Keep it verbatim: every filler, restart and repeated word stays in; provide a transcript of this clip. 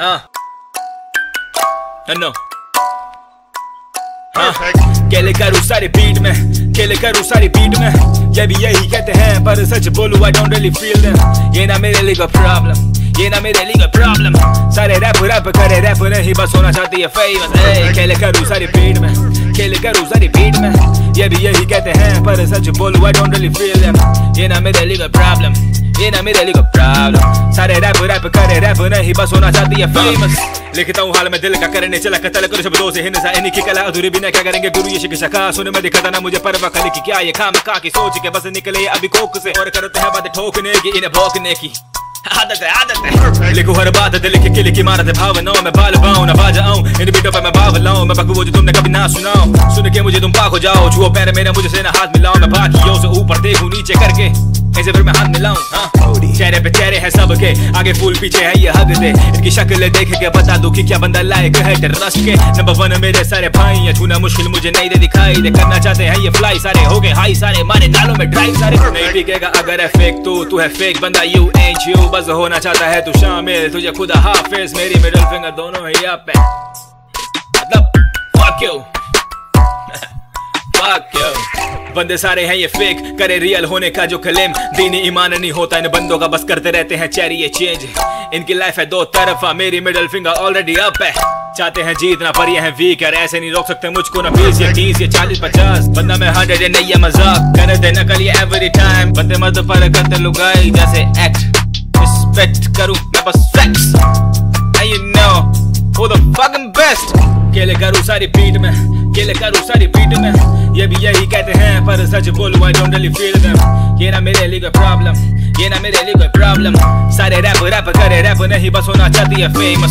Uh. I know. केले का RUSA repeat में, केले का रूसा रिपीट में, ये भी यही कहते हैं पर सच बोलूं I don't really feel them. ये ना मेरे लिए कोई प्रॉब्लम, ये ना मेरे लिए कोई प्रॉब्लम. सारे रैप रैप करे रैप नहीं बस होना चाहती है फेमस. केले का रूसा रिपीट में, केले का रूसा रिपीट में, ये भी यही कहते हैं पर सच बोलूं I don't really feel them. ये ना मेरे लिए कोई प्रॉब्लम, ये ना मेरे लिए कोई प्रॉब्लम. सारे रैप रैप करे रैप नहीं बस होना चाहती है फेमस. लिखता हूँ हाल में दिल का करने चला कतल करो शब्दों से हिंसा इन्हीं की कला अधूरी बिना क्या करेंगे गुरु ये शिक्षा का सुन में दिखाता ना मुझे परवा खाली की क्या ये खाम खा की सोच के बस निकले अभी कोक से और करते हैं बात ठोकने की इन्हें भौंकने की आदत है आदत है. लिखो हर बात दिल की किली की मारत भावनाओं में बाल बाऊं ना बाज आऊं इन बीटों पर मैं बाव लाऊं मैं बकवास जो तुमने कभी ना सुनाओ सुन के मुझे तुम पाक हो जाओ छुओ पैर मेरा मुझे से ना हाथ मिलाओ मैं बाकियों से ऊपर देखूं नीचे करके ऐसे फिर मैं हाथ मिलाऊं. हाँ चेहरे पे चेहरे हैं सबके आगे फूल पीछे है ये हद दे इनकी शक्ल देख के बता दो कि क्या बंदा लायक है रस के. नंबर वन मेरे सारे भाई या छूना मुश्किल मुझे नहीं दे दिखाई दे करना चाहते हैं ये फ्लाई सारे हो गए हाई सारे मारे नालों में ड्राइव सारे नहीं टिकेगा अगर है फेक तो तू है फेक बंदा यू एंड यू बस होना चाहता है तू शामिल तुझे खुदा हाफिज मेरी मिडिल फिंगर दोनों ही आप है मतलब fuck you fuck you. बंदे सारे हैं ये फेक करे रियल होने का जो क्लेम दीनी ईमान नहीं होता इन बंदों का बस करते रहते हैं चेरी ये चेंज. इनकी लाइफ है दो तरफा मेरी मिडिल फिंगर ऑलरेडी अप है चाहते हैं जीतना पर ये हैं वीक है ऐसे नहीं रोक सकते मुझको ना बीस या तीस या चालीस पचास बंदा मैं हंड्रेड नहीं है मजाक कर देना कल ये एवरी टाइम बंदे मत पर करते लुगाई जैसे एक्ट रिस्पेक्ट करूं मैं बस flex I you know for the fucking best. केले का रूसा रिपीट में, केले का रूसा रिपीट में, ये भी यही कहते हैं पर सच बोलूं I don't really feel them. ये ना मेरे लिए कोई प्रॉब्लम, ये ना मेरे लिए कोई प्रॉब्लम. सारे रैप रैप करे रैप नहीं बस होना चाहती है फेमस.